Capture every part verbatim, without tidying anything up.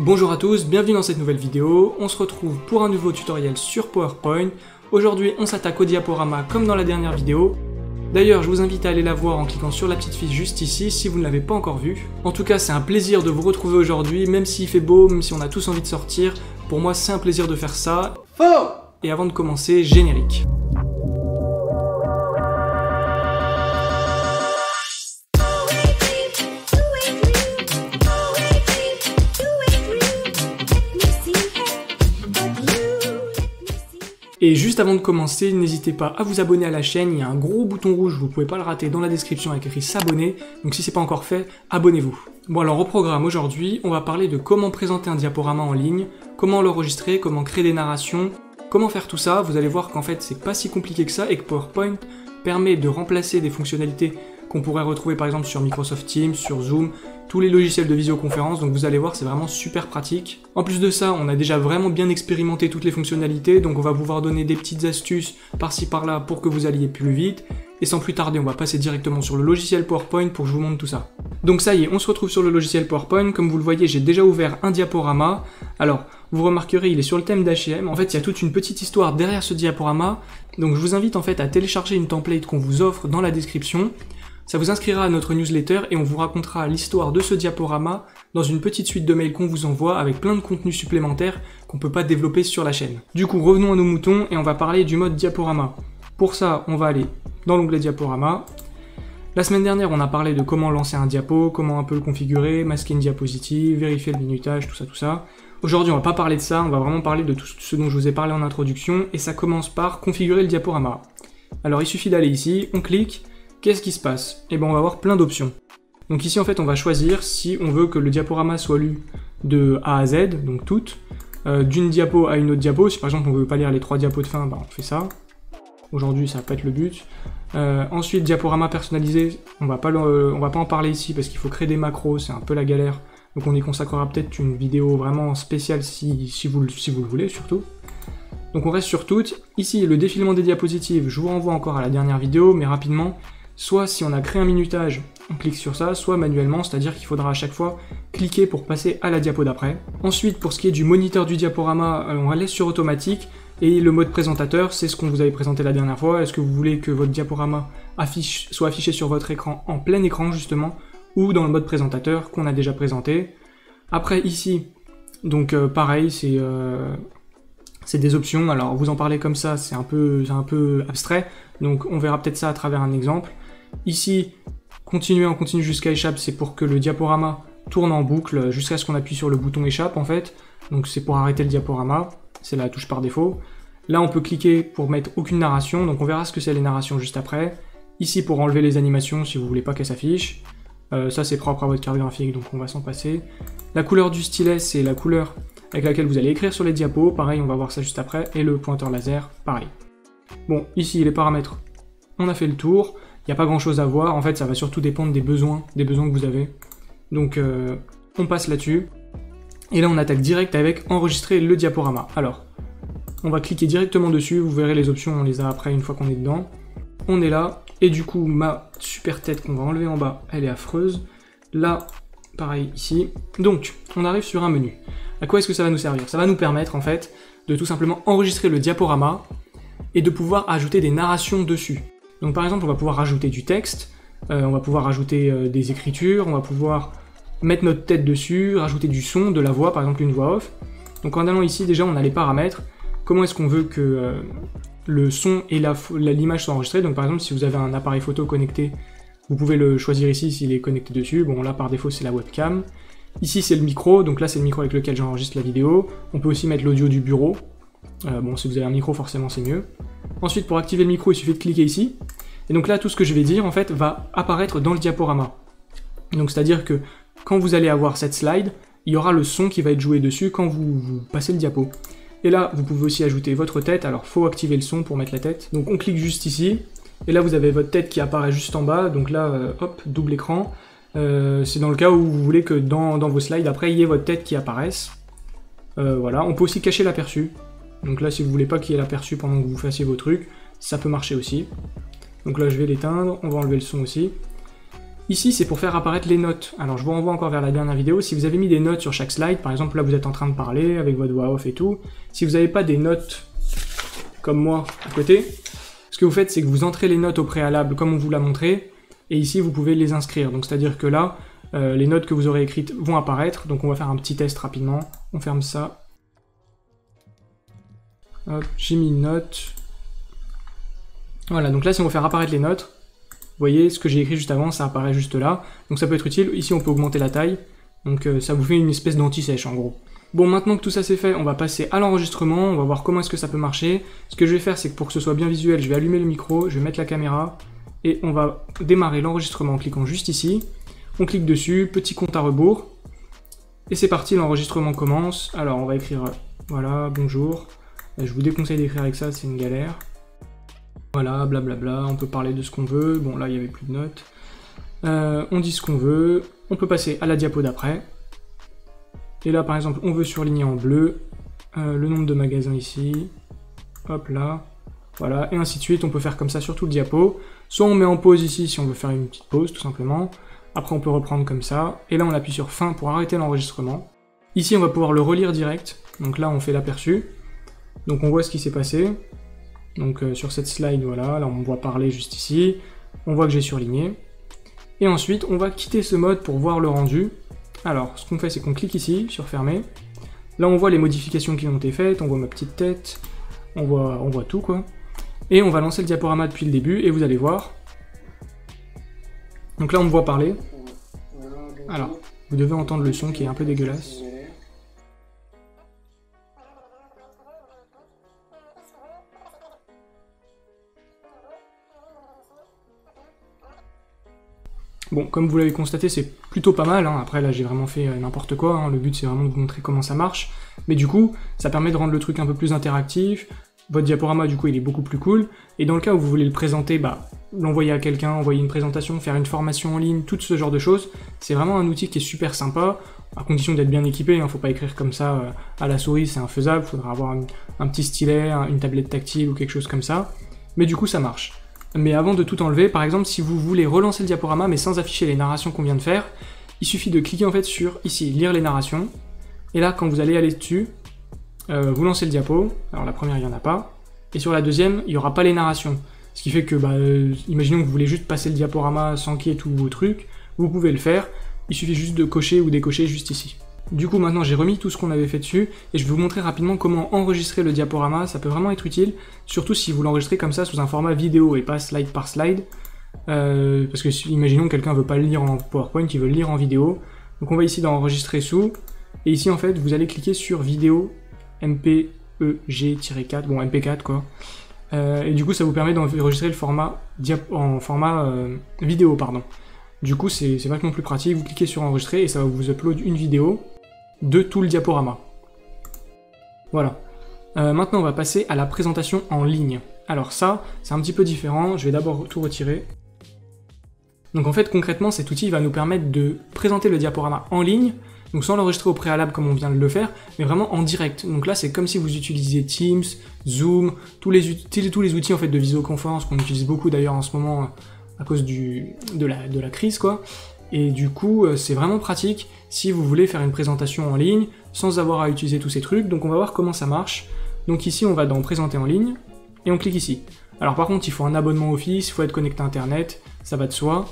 Bonjour à tous, bienvenue dans cette nouvelle vidéo, on se retrouve pour un nouveau tutoriel sur PowerPoint. Aujourd'hui on s'attaque au diaporama comme dans la dernière vidéo. D'ailleurs je vous invite à aller la voir en cliquant sur la petite fiche juste ici si vous ne l'avez pas encore vue. En tout cas c'est un plaisir de vous retrouver aujourd'hui, même s'il fait beau, même si on a tous envie de sortir, pour moi c'est un plaisir de faire ça. Faux ! Et avant de commencer, générique. Et juste avant de commencer, n'hésitez pas à vous abonner à la chaîne, il y a un gros bouton rouge, vous pouvez pas le rater, dans la description avec écrit s'abonner, donc si c'est pas encore fait, abonnez-vous. Bon alors au programme aujourd'hui, on va parler de comment présenter un diaporama en ligne, comment l'enregistrer, comment créer des narrations, comment faire tout ça. Vous allez voir qu'en fait c'est pas si compliqué que ça et que PowerPoint permet de remplacer des fonctionnalités qu'on pourrait retrouver par exemple sur Microsoft Teams, sur Zoom, tous les logiciels de visioconférence, donc vous allez voir c'est vraiment super pratique. En plus de ça, on a déjà vraiment bien expérimenté toutes les fonctionnalités, donc on va pouvoir donner des petites astuces par-ci par-là pour que vous alliez plus vite. Et sans plus tarder, on va passer directement sur le logiciel PowerPoint pour que je vous montre tout ça. Donc ça y est, on se retrouve sur le logiciel PowerPoint. Comme vous le voyez, j'ai déjà ouvert un diaporama. Alors, vous remarquerez, il est sur le thème d'H et M. En fait, il y a toute une petite histoire derrière ce diaporama. Donc je vous invite en fait à télécharger une template qu'on vous offre dans la description. Ça vous inscrira à notre newsletter et on vous racontera l'histoire de ce diaporama dans une petite suite de mails qu'on vous envoie avec plein de contenus supplémentaires qu'on ne peut pas développer sur la chaîne. Du coup, revenons à nos moutons et on va parler du mode diaporama. Pour ça, on va aller dans l'onglet diaporama. La semaine dernière, on a parlé de comment lancer un diapo, comment un peu le configurer, masquer une diapositive, vérifier le minutage, tout ça, tout ça. Aujourd'hui, on va pas parler de ça, on va vraiment parler de tout ce dont je vous ai parlé en introduction et ça commence par configurer le diaporama. Alors, il suffit d'aller ici, on clique. Qu'est-ce qui se passe? Eh bien on va avoir plein d'options. Donc ici en fait on va choisir si on veut que le diaporama soit lu de A à Z, donc toutes, euh, d'une diapo à une autre diapo. Si par exemple on ne veut pas lire les trois diapos de fin, bah, on fait ça. Aujourd'hui ça va pas être le but. Euh, ensuite diaporama personnalisé, on va pas le, euh, on va pas en parler ici parce qu'il faut créer des macros, c'est un peu la galère. Donc on y consacrera peut-être une vidéo vraiment spéciale si, si, vous, si vous le voulez surtout. Donc on reste sur toutes. Ici le défilement des diapositives, je vous renvoie encore à la dernière vidéo mais rapidement. Soit si on a créé un minutage, on clique sur ça, soit manuellement, c'est-à-dire qu'il faudra à chaque fois cliquer pour passer à la diapo d'après. Ensuite, pour ce qui est du moniteur du diaporama, on la laisse sur automatique, et le mode présentateur, c'est ce qu'on vous avait présenté la dernière fois. Est-ce que vous voulez que votre diaporama affiche, soit affiché sur votre écran en plein écran justement, ou dans le mode présentateur qu'on a déjà présenté. Après ici, donc euh, pareil, c'est euh, c'est des options, alors vous en parlez comme ça, c'est un peu, c'est un peu abstrait, donc on verra peut-être ça à travers un exemple. Ici, continuer en continu jusqu'à échappe, c'est pour que le diaporama tourne en boucle jusqu'à ce qu'on appuie sur le bouton échappe en fait. Donc c'est pour arrêter le diaporama, c'est la touche par défaut. Là on peut cliquer pour mettre aucune narration, donc on verra ce que c'est les narrations juste après. Ici pour enlever les animations si vous voulez pas qu'elles s'affichent. Euh, ça c'est propre à votre carte graphique donc on va s'en passer. La couleur du stylet c'est la couleur avec laquelle vous allez écrire sur les diapos, pareil on va voir ça juste après. Et le pointeur laser, pareil. Bon ici les paramètres, on a fait le tour. Il n'y a pas grand chose à voir, en fait ça va surtout dépendre des besoins, des besoins que vous avez. Donc euh, on passe là-dessus. Et là on attaque direct avec enregistrer le diaporama. Alors, on va cliquer directement dessus, vous verrez les options, on les a après une fois qu'on est dedans. On est là, et du coup ma super tête qu'on va enlever en bas, elle est affreuse. Là, pareil ici. Donc, on arrive sur un menu. À quoi est-ce que ça va nous servir? Ça va nous permettre en fait de tout simplement enregistrer le diaporama et de pouvoir ajouter des narrations dessus. Donc par exemple, on va pouvoir rajouter du texte, euh, on va pouvoir rajouter euh, des écritures, on va pouvoir mettre notre tête dessus, rajouter du son, de la voix, par exemple une voix off. Donc en allant ici, déjà on a les paramètres, comment est-ce qu'on veut que euh, le son et l'image soient enregistrés. Donc par exemple, si vous avez un appareil photo connecté, vous pouvez le choisir ici s'il est connecté dessus. Bon là par défaut c'est la webcam. Ici c'est le micro, donc là c'est le micro avec lequel j'enregistre la vidéo. On peut aussi mettre l'audio du bureau. Euh, bon, si vous avez un micro, forcément c'est mieux. Ensuite, pour activer le micro, il suffit de cliquer ici. Et donc là, tout ce que je vais dire, en fait, va apparaître dans le diaporama. Donc, c'est-à-dire que quand vous allez avoir cette slide, il y aura le son qui va être joué dessus quand vous, vous passez le diapo. Et là, vous pouvez aussi ajouter votre tête. Alors, faut activer le son pour mettre la tête. Donc, on clique juste ici. Et là, vous avez votre tête qui apparaît juste en bas. Donc là, euh, hop, double écran. Euh, c'est dans le cas où vous voulez que dans, dans vos slides, après, il y ait votre tête qui apparaisse. Euh, voilà. On peut aussi cacher l'aperçu. Donc là, si vous voulez pas qu'il y ait l'aperçu pendant que vous fassiez vos trucs, ça peut marcher aussi. Donc là, je vais l'éteindre, on va enlever le son aussi. Ici, c'est pour faire apparaître les notes. Alors, je vous renvoie encore vers la dernière vidéo. Si vous avez mis des notes sur chaque slide, par exemple, là, vous êtes en train de parler avec votre voix off et tout. Si vous n'avez pas des notes comme moi à côté, ce que vous faites, c'est que vous entrez les notes au préalable comme on vous l'a montré. Et ici, vous pouvez les inscrire. Donc, c'est-à-dire que là, euh, les notes que vous aurez écrites vont apparaître. Donc, on va faire un petit test rapidement. On ferme ça. Hop, j'ai mis une note. Voilà, donc là, si on veut faire apparaître les notes, vous voyez, ce que j'ai écrit juste avant, ça apparaît juste là. Donc ça peut être utile. Ici, on peut augmenter la taille. Donc euh, ça vous fait une espèce d'anti-sèche, en gros. Bon, maintenant que tout ça c'est fait, on va passer à l'enregistrement. On va voir comment est-ce que ça peut marcher. Ce que je vais faire, c'est que pour que ce soit bien visuel, je vais allumer le micro, je vais mettre la caméra. Et on va démarrer l'enregistrement en cliquant juste ici. On clique dessus, petit compte à rebours. Et c'est parti, l'enregistrement commence. Alors, on va écrire, voilà, bonjour. Je vous déconseille d'écrire avec ça, c'est une galère. Voilà, blablabla, on peut parler de ce qu'on veut. Bon, là, il n'y avait plus de notes. Euh, on dit ce qu'on veut. On peut passer à la diapo d'après. Et là, par exemple, on veut surligner en bleu euh, le nombre de magasins ici. Hop là. Voilà, et ainsi de suite. On peut faire comme ça sur tout le diapo. Soit on met en pause ici, si on veut faire une petite pause, tout simplement. Après, on peut reprendre comme ça. Et là, on appuie sur fin pour arrêter l'enregistrement. Ici, on va pouvoir le relire direct. Donc là, on fait l'aperçu. Donc, on voit ce qui s'est passé. Donc euh, sur cette slide, voilà, là on me voit parler juste ici, on voit que j'ai surligné. Et ensuite, on va quitter ce mode pour voir le rendu. Alors, ce qu'on fait, c'est qu'on clique ici, sur fermer. Là, on voit les modifications qui ont été faites, on voit ma petite tête, on voit, on voit tout, quoi. Et on va lancer le diaporama depuis le début, et vous allez voir. Donc là, on me voit parler. Alors, vous devez entendre le son qui est un peu dégueulasse. Bon, comme vous l'avez constaté, c'est plutôt pas mal, hein. Après là j'ai vraiment fait n'importe quoi, hein. Le but c'est vraiment de vous montrer comment ça marche, mais du coup, ça permet de rendre le truc un peu plus interactif, votre diaporama du coup il est beaucoup plus cool, et dans le cas où vous voulez le présenter, bah, l'envoyer à quelqu'un, envoyer une présentation, faire une formation en ligne, tout ce genre de choses, c'est vraiment un outil qui est super sympa, à condition d'être bien équipé, hein. Faut pas écrire comme ça euh, à la souris, c'est infaisable, faudra avoir un, un petit stylet, une tablette tactile ou quelque chose comme ça, mais du coup ça marche. Mais avant de tout enlever, par exemple, si vous voulez relancer le diaporama mais sans afficher les narrations qu'on vient de faire, il suffit de cliquer en fait sur ici, lire les narrations. Et là, quand vous allez aller dessus, euh, vous lancez le diapo. Alors la première, il n'y en a pas. Et sur la deuxième, il n'y aura pas les narrations. Ce qui fait que, bah, euh, imaginons que vous voulez juste passer le diaporama sans qu'il y ait tous vos trucs, vous pouvez le faire. Il suffit juste de cocher ou décocher juste ici. Du coup, maintenant, j'ai remis tout ce qu'on avait fait dessus et je vais vous montrer rapidement comment enregistrer le diaporama. Ça peut vraiment être utile, surtout si vous l'enregistrez comme ça sous un format vidéo et pas slide par slide. Euh, parce que, si, imaginons que quelqu'un ne veut pas le lire en PowerPoint, il veut le lire en vidéo. Donc, on va ici dans Enregistrer sous. Et ici, en fait, vous allez cliquer sur Vidéo M P E G quatre, bon, M P quatre quoi. Euh, et du coup, ça vous permet d'enregistrer le format en format euh, vidéo, pardon. Du coup, c'est vachement plus pratique. Vous cliquez sur Enregistrer et ça va vous upload une vidéo de tout le diaporama. Voilà. Euh, maintenant, on va passer à la présentation en ligne. Alors ça, c'est un petit peu différent. Je vais d'abord tout retirer. Donc en fait, concrètement, cet outil va nous permettre de présenter le diaporama en ligne, donc sans l'enregistrer au préalable comme on vient de le faire, mais vraiment en direct. Donc là, c'est comme si vous utilisiez Teams, Zoom, tous les, tous les outils en fait de visioconférence qu'on utilise beaucoup d'ailleurs en ce moment à cause du, de, la, de la crise, quoi. Et du coup, c'est vraiment pratique si vous voulez faire une présentation en ligne sans avoir à utiliser tous ces trucs. Donc on va voir comment ça marche. Donc ici, on va dans Présenter en ligne et on clique ici. Alors par contre, il faut un abonnement Office, il faut être connecté à Internet, ça va de soi.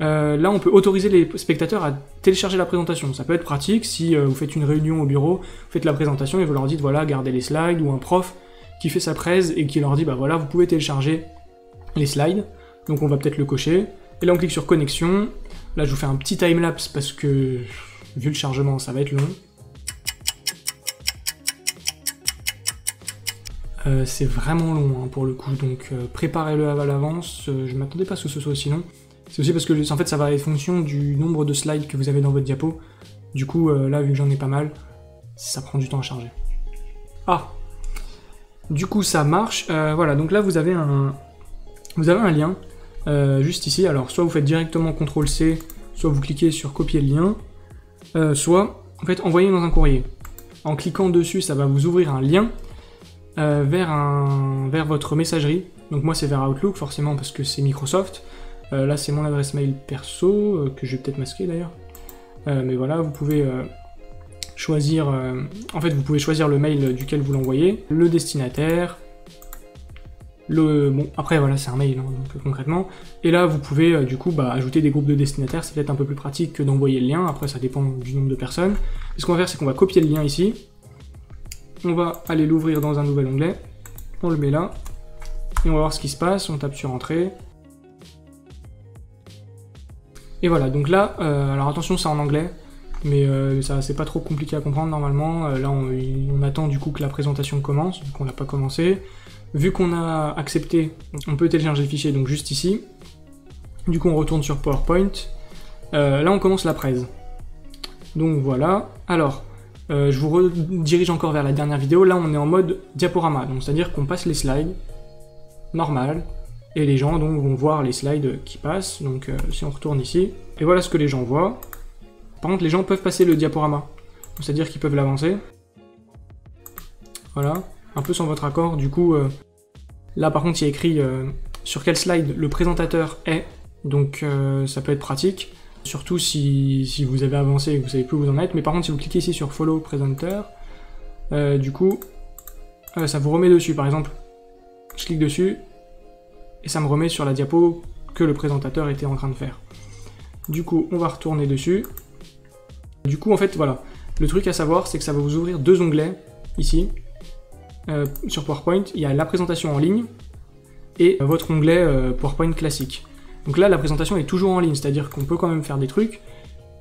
Euh, là, on peut autoriser les spectateurs à télécharger la présentation. Ça peut être pratique si vous faites une réunion au bureau, vous faites la présentation et vous leur dites, voilà, gardez les slides, ou un prof qui fait sa presse et qui leur dit, bah voilà, vous pouvez télécharger les slides. Donc on va peut-être le cocher. Et là, on clique sur Connexion. Là, je vous fais un petit timelapse parce que, vu le chargement, ça va être long. Euh, c'est vraiment long hein, pour le coup, donc euh, préparez-le à l'avance. Euh, je ne m'attendais pas à ce que ce soit aussi long. C'est aussi parce que en fait, ça va en fonction du nombre de slides que vous avez dans votre diapo. Du coup, euh, là, vu que j'en ai pas mal, ça prend du temps à charger. Ah, du coup, ça marche. Euh, voilà, donc là, vous avez un, vous avez un lien. Euh, juste ici, alors soit vous faites directement contrôle C, soit vous cliquez sur copier le lien, euh, soit en fait envoyer dans un courrier. En cliquant dessus, ça va vous ouvrir un lien euh, vers, un, vers votre messagerie. Donc moi c'est vers Outlook forcément parce que c'est Microsoft, Euh, là, c'est mon adresse mail perso, euh, que je vais peut-être masquer d'ailleurs. Euh, mais voilà, vous pouvez euh, choisir... Euh, en fait, vous pouvez choisir le mail duquel vous l'envoyez, le destinataire... Le, bon, après voilà, c'est un mail, hein, donc concrètement. Et là, vous pouvez euh, du coup bah, ajouter des groupes de destinataires, c'est peut-être un peu plus pratique que d'envoyer le lien, après ça dépend du nombre de personnes. Et ce qu'on va faire, c'est qu'on va copier le lien ici, on va aller l'ouvrir dans un nouvel onglet, on le met là, et on va voir ce qui se passe, on tape sur entrée. Et voilà, donc là, euh, alors attention, c'est en anglais, mais euh, ça c'est pas trop compliqué à comprendre normalement. Euh, là, on, on attend du coup que la présentation commence, vu qu'on n'a pas commencé. Vu qu'on a accepté, on peut télécharger le fichier, donc juste ici. Du coup, on retourne sur PowerPoint. Euh, là, on commence la presse. Donc voilà. Alors, euh, je vous redirige encore vers la dernière vidéo. Là, on est en mode diaporama. Donc, c'est-à-dire qu'on passe les slides normal. Et les gens donc, vont voir les slides qui passent. Donc, euh, si on retourne ici. Et voilà ce que les gens voient. Par contre, les gens peuvent passer le diaporama. C'est-à-dire qu'ils peuvent l'avancer. Voilà. Un peu sans votre accord, du coup, euh, là par contre il y a écrit euh, sur quel slide le présentateur est, donc euh, ça peut être pratique, surtout si, si vous avez avancé et que vous savez plus où vous en êtes, mais par contre si vous cliquez ici sur Follow Presenter, euh, du coup, euh, ça vous remet dessus, par exemple, je clique dessus, et ça me remet sur la diapo que le présentateur était en train de faire. Du coup, on va retourner dessus, du coup en fait, voilà, le truc à savoir, c'est que ça va vous ouvrir deux onglets, ici, Euh, sur PowerPoint, il y a la présentation en ligne et euh, votre onglet euh, PowerPoint classique. Donc là, la présentation est toujours en ligne, c'est-à-dire qu'on peut quand même faire des trucs,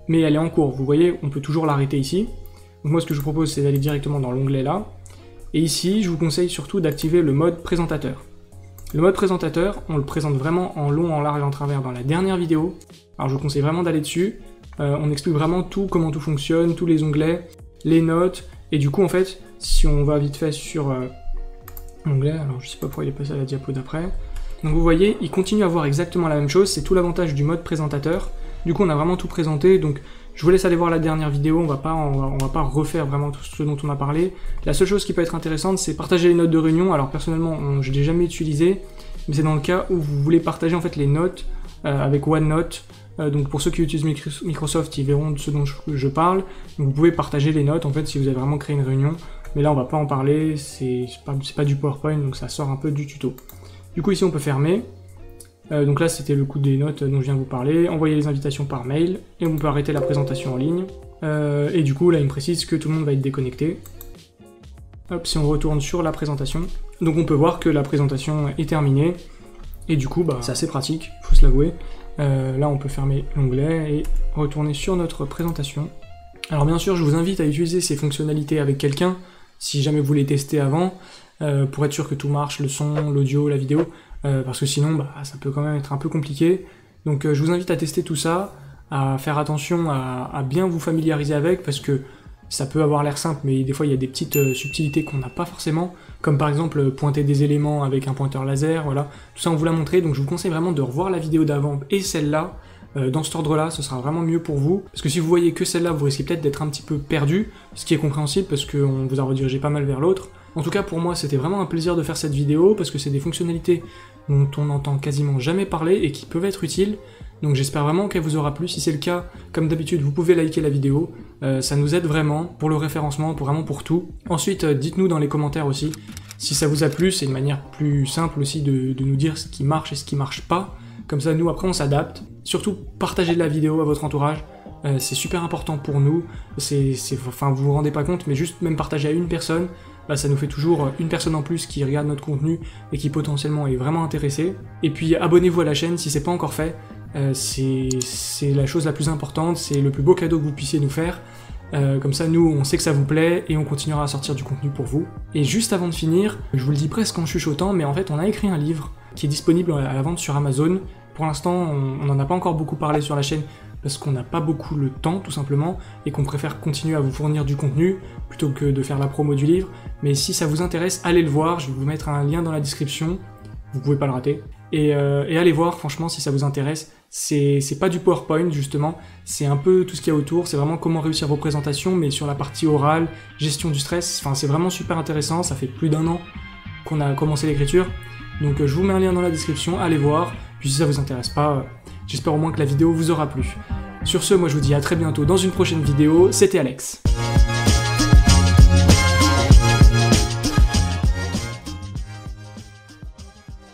mais elle est en cours. Vous voyez, on peut toujours l'arrêter ici. Donc moi, ce que je vous propose, c'est d'aller directement dans l'onglet là. Et ici, je vous conseille surtout d'activer le mode présentateur. Le mode présentateur, on le présente vraiment en long, en large et en travers dans la dernière vidéo. Alors je vous conseille vraiment d'aller dessus. Euh, on explique vraiment tout, comment tout fonctionne, tous les onglets, les notes. Et du coup, en fait, si on va vite fait sur euh, l'onglet, alors je sais pas pourquoi il est passé à la diapo d'après. Donc vous voyez, il continue à voir exactement la même chose, c'est tout l'avantage du mode présentateur. Du coup, on a vraiment tout présenté, donc je vous laisse aller voir la dernière vidéo, on va pas, on va pas refaire vraiment tout ce dont on a parlé. La seule chose qui peut être intéressante, c'est partager les notes de réunion. Alors personnellement, on, je ne l'ai jamais utilisé, mais c'est dans le cas où vous voulez partager en fait les notes euh, avec OneNote. Donc pour ceux qui utilisent Microsoft, ils verront de ce dont je parle. Donc vous pouvez partager les notes en fait si vous avez vraiment créé une réunion. Mais là on va pas en parler, c'est pas, pas du PowerPoint, donc ça sort un peu du tuto. Du coup ici on peut fermer. Euh, donc là c'était le coup des notes dont je viens de vous parler. Envoyer les invitations par mail. Et on peut arrêter la présentation en ligne. Euh, et du coup là il me précise que tout le monde va être déconnecté. Hop, si on retourne sur la présentation. Donc on peut voir que la présentation est terminée. Et du coup bah, c'est assez pratique, faut se l'avouer. Euh, là on peut fermer l'onglet et retourner sur notre présentation. Alors bien sûr je vous invite à utiliser ces fonctionnalités avec quelqu'un si jamais vous les testez avant euh, pour être sûr que tout marche, le son, l'audio, la vidéo, euh, parce que sinon bah, ça peut quand même être un peu compliqué. Donc euh, je vous invite à tester tout ça, à faire attention, à, à bien vous familiariser avec, parce que ça peut avoir l'air simple mais des fois il y a des petites euh, subtilités qu'on n'a pas forcément, comme par exemple pointer des éléments avec un pointeur laser, voilà, tout ça on vous l'a montré, donc je vous conseille vraiment de revoir la vidéo d'avant et celle-là, euh, dans cet ordre-là, ce sera vraiment mieux pour vous, parce que si vous voyez que celle-là, vous risquez peut-être d'être un petit peu perdu, ce qui est compréhensible parce qu'on vous a redirigé pas mal vers l'autre. En tout cas pour moi c'était vraiment un plaisir de faire cette vidéo, parce que c'est des fonctionnalités dont on n'entend quasiment jamais parler et qui peuvent être utiles. Donc j'espère vraiment qu'elle vous aura plu. Si c'est le cas, comme d'habitude, vous pouvez liker la vidéo. Euh, ça nous aide vraiment pour le référencement, pour vraiment pour tout. Ensuite, euh, dites-nous dans les commentaires aussi si ça vous a plu. C'est une manière plus simple aussi de, de nous dire ce qui marche et ce qui marche pas. Comme ça, nous, après, on s'adapte. Surtout, partagez la vidéo à votre entourage. Euh, c'est super important pour nous. C'est, c'est, enfin, vous vous rendez pas compte, mais juste même partager à une personne, bah, ça nous fait toujours une personne en plus qui regarde notre contenu et qui potentiellement est vraiment intéressée. Et puis, abonnez-vous à la chaîne si c'est pas encore fait. Euh, c'est la chose la plus importante, c'est le plus beau cadeau que vous puissiez nous faire. Euh, comme ça, nous, on sait que ça vous plaît et on continuera à sortir du contenu pour vous. Et juste avant de finir, je vous le dis presque en chuchotant, mais en fait, on a écrit un livre qui est disponible à la vente sur Amazon. Pour l'instant, on n'en a pas encore beaucoup parlé sur la chaîne parce qu'on n'a pas beaucoup le temps, tout simplement, et qu'on préfère continuer à vous fournir du contenu plutôt que de faire la promo du livre. Mais si ça vous intéresse, allez le voir, je vais vous mettre un lien dans la description, vous pouvez pas le rater. Et, euh, et allez voir, franchement, si ça vous intéresse. C'est pas du PowerPoint, justement, c'est un peu tout ce qu'il y a autour, c'est vraiment comment réussir vos présentations, mais sur la partie orale, gestion du stress, enfin c'est vraiment super intéressant, ça fait plus d'un an qu'on a commencé l'écriture, donc je vous mets un lien dans la description, allez voir, puis si ça vous intéresse pas, euh, J'espère au moins que la vidéo vous aura plu. Sur ce, moi je vous dis à très bientôt dans une prochaine vidéo, c'était Alex.